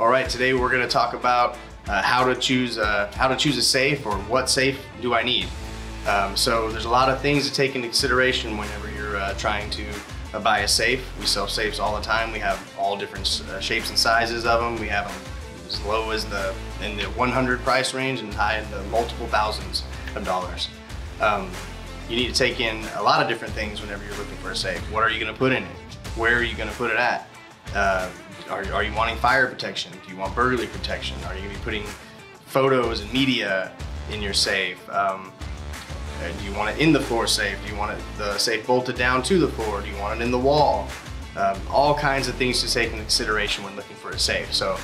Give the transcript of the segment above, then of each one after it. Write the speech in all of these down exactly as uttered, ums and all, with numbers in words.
All right, today we're going to talk about uh, how to choose uh, how to choose a safe, or what safe do I need. Um, so there's a lot of things to take into consideration whenever you're uh, trying to uh, buy a safe. We sell safes all the time. We have all different uh, shapes and sizes of them. We have them as low as the in the one hundred price range and high in the multiple thousands of dollars. Um, you need to take in a lot of different things whenever you're looking for a safe. What are you going to put in it? Where are you going to put it at? Uh, are, are you wanting fire protection? Do you want burglary protection? Are you going to be putting photos and media in your safe? Um, do you want it in the floor safe? Do you want it, the safe bolted down to the floor? Do you want it in the wall? Um, all kinds of things to take into consideration when looking for a safe. So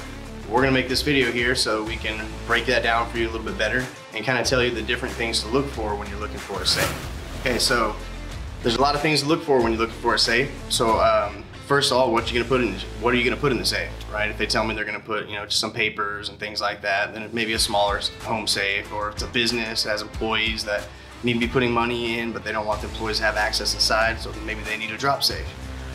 we're going to make this video here so we can break that down for you a little bit better and kind of tell you the different things to look for when you're looking for a safe. Okay, so there's a lot of things to look for when you're looking for a safe. So um, first of all, what you gonna put in? What are you gonna put in the safe, right? If they tell me they're gonna put, you know, just some papers and things like that, then maybe a smaller home safe, or if it's a business that has employees that need to be putting money in, but they don't want the employees to have access inside, so maybe they need a drop safe,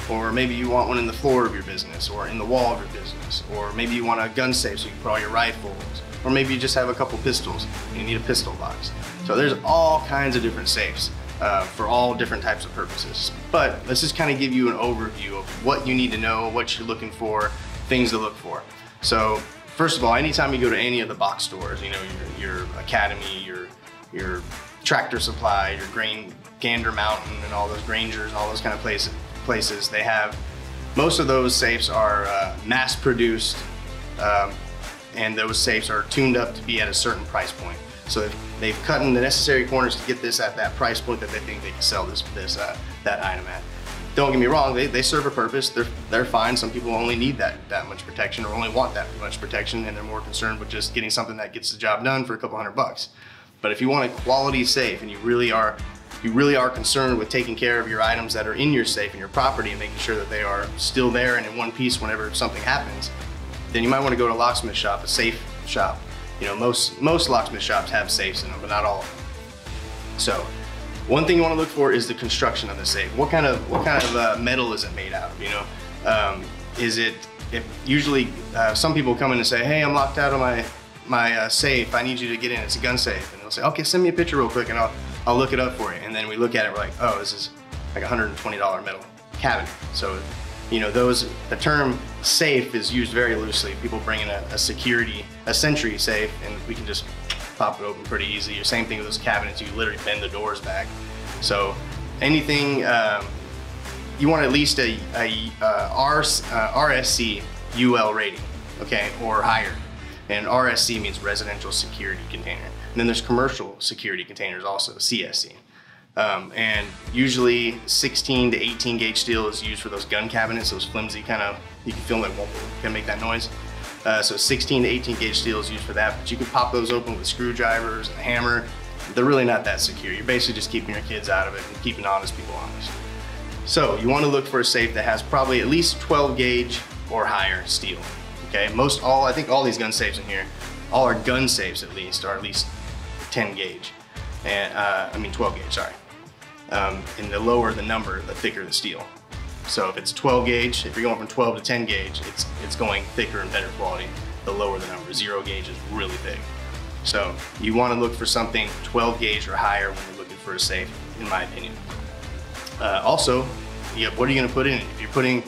or maybe you want one in the floor of your business, or in the wall of your business, or maybe you want a gun safe so you can put all your rifles, or maybe you just have a couple pistols and you need a pistol box. So there's all kinds of different safes. Uh, for all different types of purposes. But let's just kind of give you an overview of what you need to know, what you're looking for, things to look for. So first of all, anytime you go to any of the box stores, you know, your, your Academy, your, your Tractor Supply, your Grain, Gander Mountain, and all those Grangers, all those kind of places, places they have, most of those safes are uh, mass produced, um, and those safes are tuned up to be at a certain price point. So they've cut in the necessary corners to get this at that price point that they think they can sell this, this uh, that item at. Don't get me wrong, they, they serve a purpose, they're, they're fine. Some people only need that, that much protection, or only want that much protection, and they're more concerned with just getting something that gets the job done for a couple hundred bucks. But if you want a quality safe, and you really are, you really are concerned with taking care of your items that are in your safe and your property and making sure that they are still there and in one piece whenever something happens, then you might want to go to a locksmith shop, a safe shop. You know, most, most locksmith shops have safes in them, but not all of them. So one thing you want to look for is the construction of the safe. What kind of, what kind of uh, metal is it made out of, you know? Um, is it, if usually uh, some people come in and say, hey, I'm locked out of my, my uh, safe, I need you to get in, it's a gun safe. And they'll say, okay, send me a picture real quick and I'll, I'll look it up for you. And then we look at it, we're like, oh, this is like a one hundred twenty dollar metal cabinet. So, you know, those, the term safe is used very loosely. People bring in a, a security, a sentry safe, and we can just pop it open pretty easy. Same thing with those cabinets, you literally bend the doors back. So anything, um, you want at least a, a, a R, uh, R S C U L rating, okay, or higher. And R S C means residential security container. And then there's commercial security containers also, C S C. Um, and usually sixteen to eighteen gauge steel is used for those gun cabinets, those flimsy kind of, you can feel that won't can make that noise. Uh, so sixteen to eighteen gauge steel is used for that, but you can pop those open with screwdrivers and a hammer. They're really not that secure. You're basically just keeping your kids out of it and keeping honest people honest. So you want to look for a safe that has probably at least twelve gauge or higher steel. Okay, most all, I think all these gun safes in here, all our gun safes at least, are at least ten gauge. And uh, I mean twelve gauge, sorry. Um, and the lower the number, the thicker the steel. So if it's twelve gauge, if you're going from twelve to ten gauge, it's it's going thicker and better quality. The lower the number, zero gauge is really thick. So you want to look for something twelve gauge or higher when you're looking for a safe, in my opinion. Uh, also, you have, what are you going to put in it? If you're putting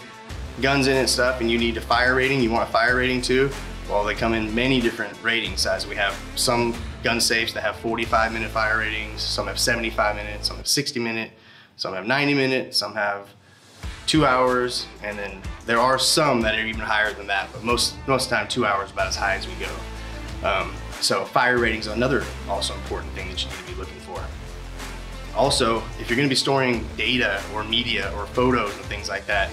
guns in and stuff, and you need a fire rating, you want a fire rating too. Well, they come in many different rating sizes. We have some gun safes that have forty-five minute fire ratings, some have seventy-five minutes, some have sixty minute, some have ninety minute, some have two hours, and then there are some that are even higher than that, but most, most of the time two hours is about as high as we go. Um, so fire rating's another also important thing that you need to be looking for. Also, if you're gonna be storing data or media or photos and things like that,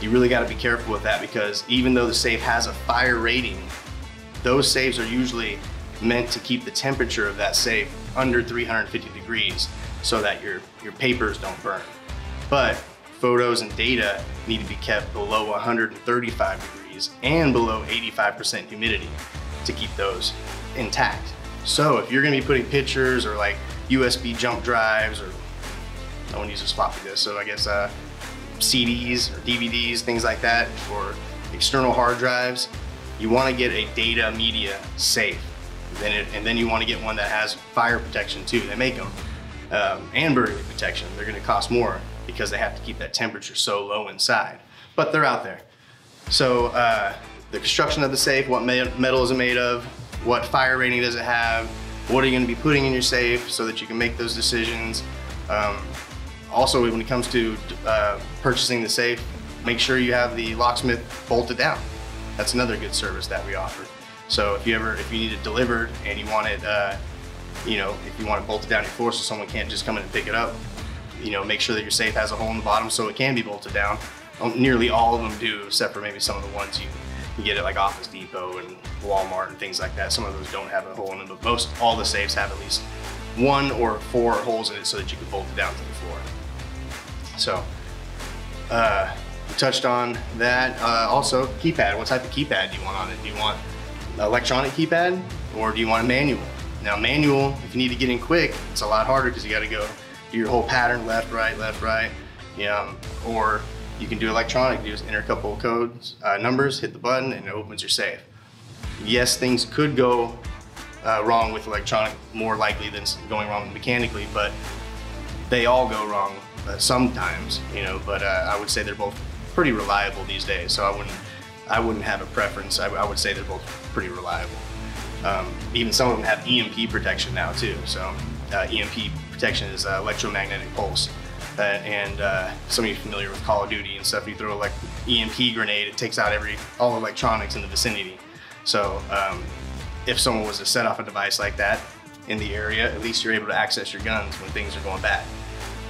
you really gotta be careful with that, because even though the safe has a fire rating, those safes are usually meant to keep the temperature of that safe under three hundred fifty degrees so that your, your papers don't burn. But photos and data need to be kept below one hundred thirty-five degrees and below eighty-five percent humidity to keep those intact. So if you're gonna be putting pictures or like U S B jump drives, or no one uses floppy disk, so I guess uh, C Ds or D V Ds, things like that, or external hard drives, You want to get a data media safe, and then, it, and then you want to get one that has fire protection too. They make them, um, and burglary protection. They're going to cost more because they have to keep that temperature so low inside, but they're out there. So uh, the construction of the safe, what metal is it made of, what fire rating does it have, what are you going to be putting in your safe so that you can make those decisions. Um, also, when it comes to uh, purchasing the safe, make sure you have the locksmith bolted down. That's another good service that we offer. So if you ever, if you need it delivered and you want it, uh, you know, if you want it bolted down your floor so someone can't just come in and pick it up, you know, make sure that your safe has a hole in the bottom so it can be bolted down. Nearly all of them do, except for maybe some of the ones you, you get at like Office Depot and Walmart and things like that. Some of those don't have a hole in them, but most all the safes have at least one or four holes in it so that you can bolt it down to the floor. So, uh, we touched on that. Uh, also, keypad. What type of keypad do you want on it? Do you want an electronic keypad or do you want a manual? Now manual, if you need to get in quick, it's a lot harder because you got to go do your whole pattern, left, right, left, right. Yeah, or you can do electronic, you just enter a couple of codes, uh, numbers, hit the button, and it opens your safe. Yes, things could go uh, wrong with electronic, more likely than going wrong mechanically, but they all go wrong uh, sometimes, you know, but uh, I would say they're both pretty reliable these days, so I wouldn't, I wouldn't have a preference. I, I would say they're both pretty reliable. Um, even some of them have E M P protection now too. So uh, E M P protection is uh, electromagnetic pulse, uh, and uh, some of you are familiar with Call of Duty and stuff. You throw an E M P grenade, it takes out every all electronics in the vicinity. So um, if someone was to set off a device like that in the area, at least you're able to access your guns when things are going bad.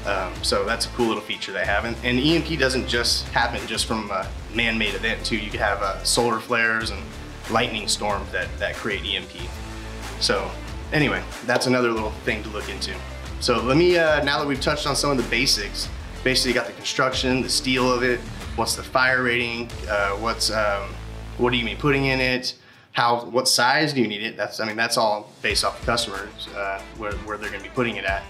Um, so that's a cool little feature they have. And, and E M P doesn't just happen just from a man-made event too. You could have uh, solar flares and lightning storms that, that create E M P. So anyway, that's another little thing to look into. So let me, uh, now that we've touched on some of the basics, basically you got the construction, the steel of it, what's the fire rating, uh, what's, um, what do you mean putting in it, how, what size do you need it? That's, I mean, that's all based off the customers, uh, where, where they're gonna be putting it at.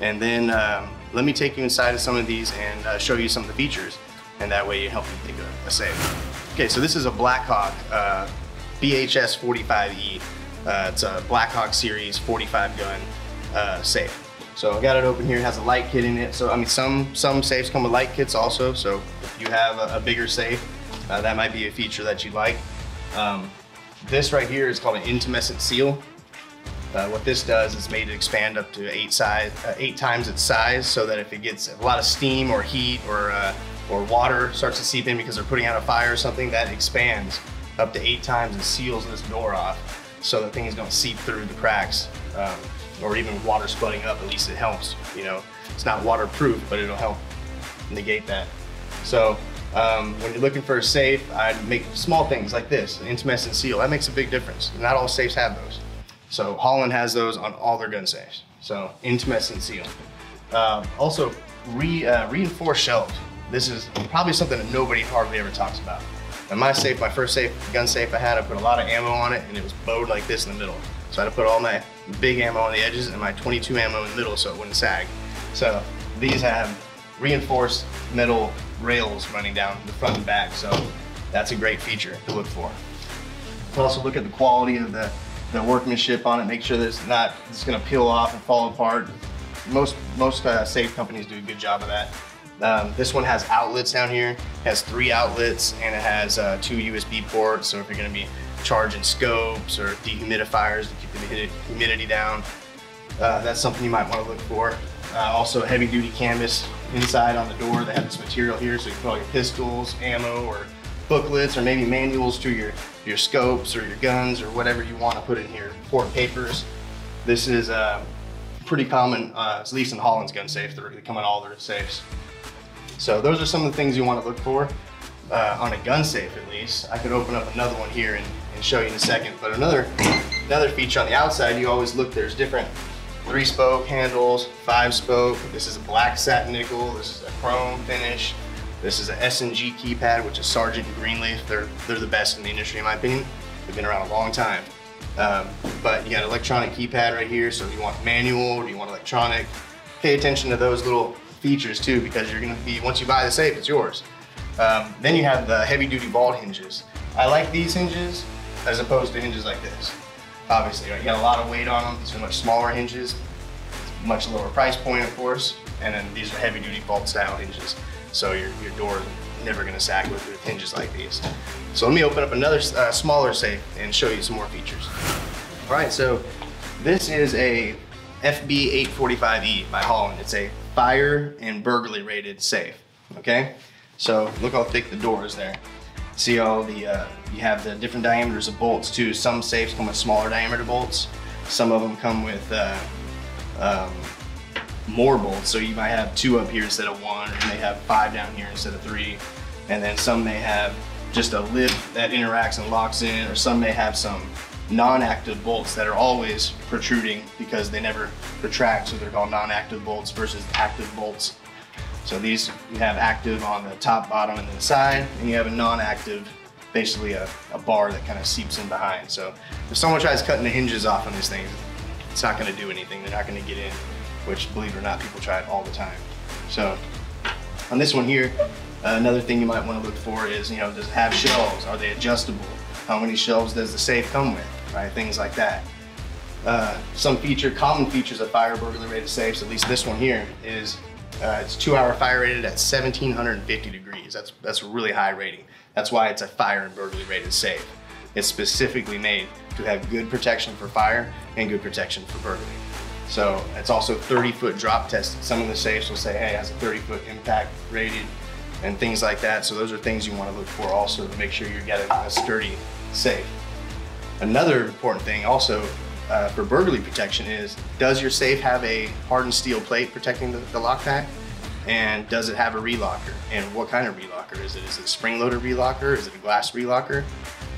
And then um, let me take you inside of some of these and uh, show you some of the features, and that way you help me pick a, a safe. Okay, so this is a Blackhawk uh, B H S forty-five E. Uh, it's a Blackhawk series forty-five gun uh, safe. So I got it open here. It has a light kit in it. So I mean, some some safes come with light kits also. So if you have a, a bigger safe, uh, that might be a feature that you like. Um, this right here is called an intumescent seal. Uh, what this does is made it expand up to eight size, uh, eight times its size, so that if it gets a lot of steam or heat or uh, or water starts to seep in because they're putting out a fire or something, that expands up to eight times and seals this door off, so that things don't seep through the cracks, um, or even water splitting up. At least it helps. You know, it's not waterproof, but it'll help negate that. So um, when you're looking for a safe, I'd make small things like this, an intumescent seal. That makes a big difference. Not all safes have those. So Hollon has those on all their gun safes. So intumescent seal. Uh, also re, uh, reinforced shelves. This is probably something that nobody hardly ever talks about. And my safe, my first safe, gun safe I had, I put a lot of ammo on it and it was bowed like this in the middle. So I had to put all my big ammo on the edges and my twenty-two ammo in the middle so it wouldn't sag. So these have reinforced metal rails running down the front and back. So that's a great feature to look for. Also look at the quality of the the workmanship on it, make sure that it's not, it's gonna peel off and fall apart. Most most uh, safe companies do a good job of that. Um, this one has outlets down here, it has three outlets, and it has uh, two U S B ports, so if you're gonna be charging scopes or dehumidifiers to keep the humidity down, uh, that's something you might wanna look for. Uh, also heavy duty canvas inside on the door, they have this material here, so you can put all your pistols, ammo, or booklets, or maybe manuals to your your scopes or your guns or whatever you want to put in here, port papers. This is uh, pretty common, uh, at least in Hollon's gun safe. They come in all their safes. So those are some of the things you want to look for uh, on a gun safe, at least. I could open up another one here and, and show you in a second, but another, another feature on the outside, you always look, there's different three spoke handles, five spoke. This is a black satin nickel. This is a chrome finish. This is an S and G keypad, which is Sergeant and Greenleaf. They're, they're the best in the industry, in my opinion. They've been around a long time. Um, but you got an electronic keypad right here. So do you want manual? Do you want electronic? Pay attention to those little features too, because you're gonna be, once you buy the safe, it's yours. Um, then you have the heavy duty ball hinges. I like these hinges as opposed to hinges like this. Obviously, right? You got a lot of weight on them. These are much smaller hinges, much lower price point, of course. And then these are heavy duty bolt style hinges. So your, your door is never gonna sag with, with hinges like these. So let me open up another uh, smaller safe and show you some more features. All right, so this is a F B eight forty-five E by Hollon. It's a fire and burglary rated safe, okay? So look how thick the door is there. See all the, uh, you have the different diameters of bolts too. Some safes come with smaller diameter bolts. Some of them come with uh, um, more bolts. So you might have two up here instead of one, and they have five down here instead of three. And then some may have just a lip that interacts and locks in, or some may have some non-active bolts that are always protruding because they never retract. So they're called non-active bolts versus active bolts. So these, you have active on the top, bottom, and then the side, and you have a non-active, basically a, a bar that kind of seeps in behind. So if someone tries cutting the hinges off on these things, it's not gonna do anything. They're not gonna get in, which, believe it or not, people try it all the time. So on this one here, uh, another thing you might wanna look for is, you know, does it have shelves? Are they adjustable? How many shelves does the safe come with, right? Things like that. Uh, some feature, common features of fire burglar rated safes, at least this one here, is Uh, it's two hour fire rated at seventeen fifty degrees. That's, that's a really high rating. That's why it's a fire and burglary rated safe. It's specifically made to have good protection for fire and good protection for burglary. So it's also thirty foot drop tested. Some of the safes will say, hey, it has a thirty foot impact rated and things like that. So those are things you want to look for also to make sure you're getting a sturdy safe. Another important thing also Uh, for burglary protection is, does your safe have a hardened steel plate protecting the, the lock pack? And does it have a relocker? And what kind of relocker is it? Is it a spring-loaded relocker? Is it a glass relocker?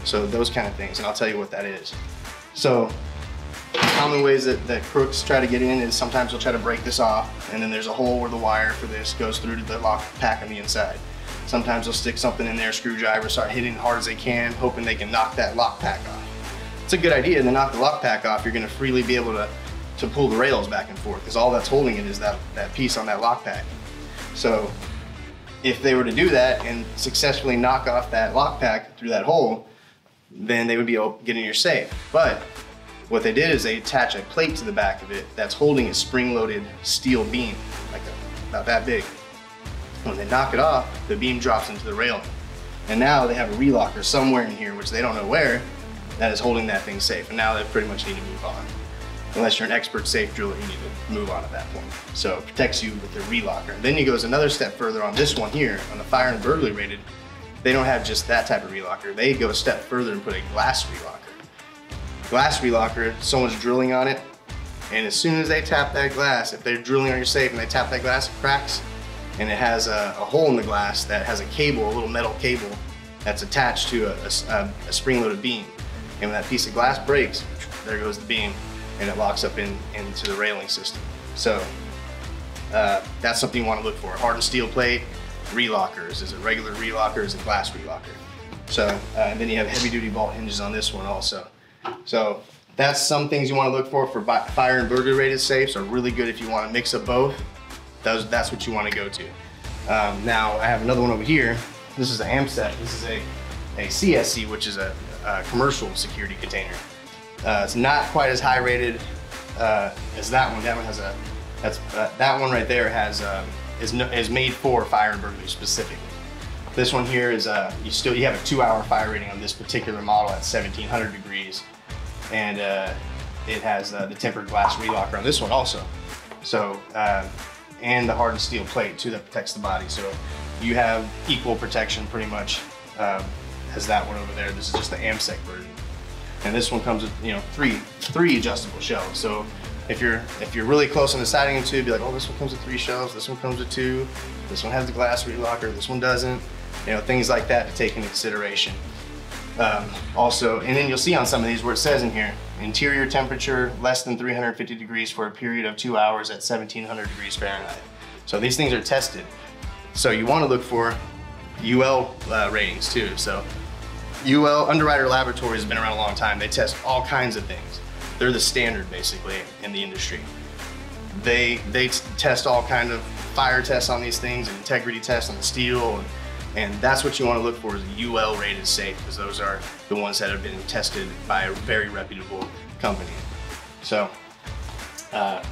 So those kind of things, and I'll tell you what that is. So common ways that, that crooks try to get in is sometimes they'll try to break this off, and then there's a hole where the wire for this goes through to the lock pack on the inside. Sometimes they'll stick something in there, screwdriver, start hitting hard as they can, hoping they can knock that lock pack off. It's a good idea to knock the lock pack off. You're gonna freely be able to, to pull the rails back and forth, because all that's holding it is that, that piece on that lock pack. So if they were to do that and successfully knock off that lock pack through that hole, then they would be getting your safe. But what they did is they attach a plate to the back of it that's holding a spring-loaded steel beam, like a, about that big. When they knock it off, the beam drops into the railing. And now they have a relocker somewhere in here, which they don't know where, that is holding that thing safe. And now they pretty much need to move on. Unless you're an expert safe driller, you need to move on at that point. So it protects you with the relocker. Then you goes another step further on this one here, on the fire and burglary rated, they don't have just that type of relocker. They go a step further and put a glass relocker. Glass relocker, someone's drilling on it, and as soon as they tap that glass, if they're drilling on your safe and they tap that glass, it cracks, and it has a, a hole in the glass that has a cable, a little metal cable, that's attached to a, a, a spring-loaded beam. And when that piece of glass breaks, there goes the beam, and it locks up in, into the railing system. So uh, that's something you want to look for. Hardened steel plate, relockers. Is it regular relocker? Is it glass relocker? So, uh, and then you have heavy duty bolt hinges on this one also. So that's some things you want to look for for fire and burglary rated safes are really good if you want to mix up both. Those, that's what you want to go to. Um, now I have another one over here. This is an AMSEC. This is a, a C S C, which is a Uh, commercial security container. Uh, it's not quite as high rated uh, as that one. That one has a that's uh, that one right there has um, is no, is made for fire and burglary specifically. This one here is uh, you still you have a two hour fire rating on this particular model at seventeen hundred degrees, and uh, it has uh, the tempered glass relocker on this one also. So uh, and the hardened steel plate too that protects the body. So you have equal protection pretty much. Um, Is that one over there. This is just the AMSEC version, and this one comes with you know three three adjustable shelves. So if you're if you're really close on deciding to be like, oh, this one comes with three shelves, this one comes with two, this one has the glass relocker, this one doesn't, you know things like that to take into consideration. Um, also, and then you'll see on some of these where it says in here, interior temperature less than three hundred fifty degrees for a period of two hours at seventeen hundred degrees Fahrenheit. So these things are tested. So you want to look for U L uh, ratings too. So. U L, Underwriter Laboratories, has been around a long time. They test all kinds of things. They're the standard, basically, in the industry. They they test all kind of fire tests on these things, and integrity tests on the steel, and And that's what you want to look for, is U L rated safe, because those are the ones that have been tested by a very reputable company. So uh,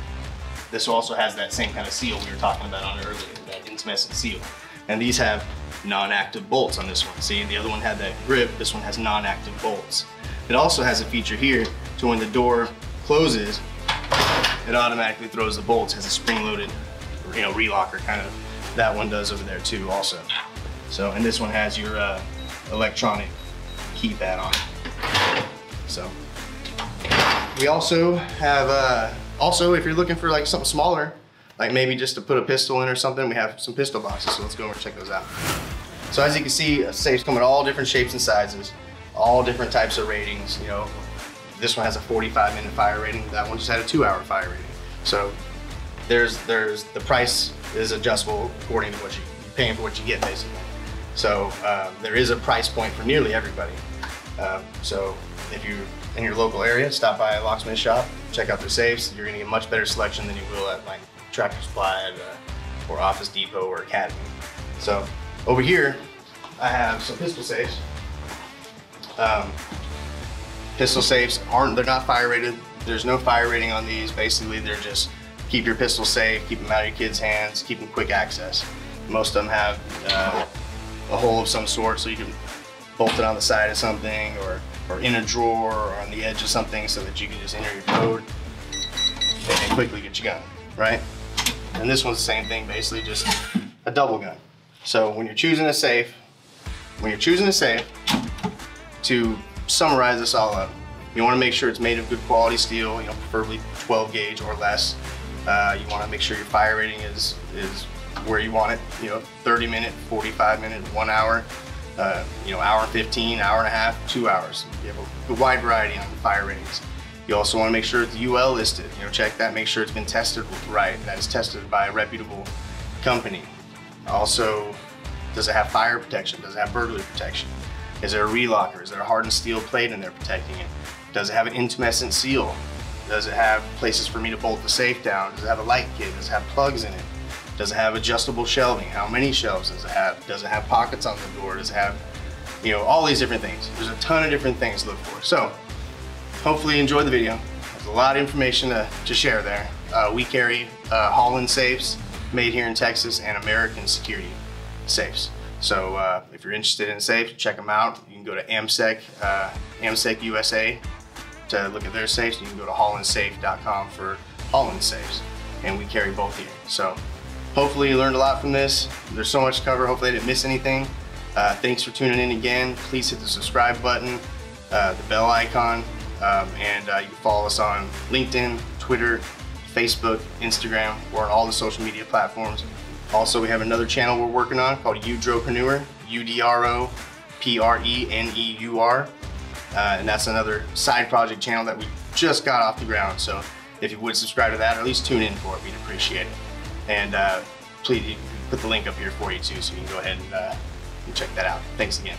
this also has that same kind of seal we were talking about on earlier, that intumescent seal. And these have non-active bolts on this one. See, the other one had that grip, this one has non-active bolts. It also has a feature here to when the door closes, it automatically throws the bolts, has a spring-loaded, you know, relocker kind of. That one does over there too also. So, and this one has your uh, electronic keypad on it. So, we also have, uh, also if you're looking for like something smaller, like maybe just to put a pistol in or something, we have some pistol boxes, so let's go over and check those out. So as you can see, safes come in all different shapes and sizes, all different types of ratings. You know, this one has a forty-five minute fire rating, that one just had a two hour fire rating. So there's, there's, the price is adjustable according to what you, you're paying for what you get basically. So uh, there is a price point for nearly everybody. Uh, so if you're in your local area, stop by a locksmith shop, check out their safes. You're gonna get much better selection than you will at like Tractor Supply uh, or Office Depot or Academy. So over here, I have some pistol safes. Um, pistol safes aren't, they're not fire rated. There's no fire rating on these. Basically, they're just keep your pistol safe, keep them out of your kids' hands, keep them quick access. Most of them have uh, a hole of some sort, so you can bolt it on the side of something, or, or in a drawer, or on the edge of something, so that you can just enter your code and quickly get your gun, right? And this one's the same thing, basically just a double gun. So when you're choosing a safe, when you're choosing a safe, to summarize this all up, you wanna make sure it's made of good quality steel, you know, preferably twelve gauge or less. Uh, you wanna make sure your fire rating is, is where you want it, you know, thirty minute, forty-five minute, one hour, uh, you know, hour fifteen, hour and a half, two hours. You have a, a wide variety on the fire ratings. You also wanna make sure it's U L listed, you know, check that, make sure it's been tested right, that it's tested by a reputable company. Also, does it have fire protection? Does it have burglary protection? Is there a relocker? Is there a hardened steel plate in there protecting it? Does it have an intumescent seal? Does it have places for me to bolt the safe down? Does it have a light kit? Does it have plugs in it? Does it have adjustable shelving? How many shelves does it have? Does it have pockets on the door? Does it have, you know, all these different things. There's a ton of different things to look for. So hopefully you enjoyed the video. There's a lot of information to, to share there. Uh, we carry uh, Hollon safes made here in Texas and American security safes. So uh, if you're interested in safes, check them out. You can go to AMSEC, uh, AMSEC U S A, to look at their safes. You can go to hollon safe dot com for Hollon safes, and we carry both here. So hopefully you learned a lot from this. There's so much to cover. Hopefully I didn't miss anything. Uh, thanks for tuning in again. Please hit the subscribe button, uh, the bell icon, um, and uh, you can follow us on LinkedIn, Twitter, Facebook, Instagram. We're on all the social media platforms. Also, we have another channel we're working on called U-Dropreneur, U D R O P R E N E U R. Uh, and that's another side project channel that we just got off the ground. So if you would subscribe to that, or at least tune in for it, we'd appreciate it. And uh, please put the link up here for you too, so you can go ahead and, uh, and check that out. Thanks again.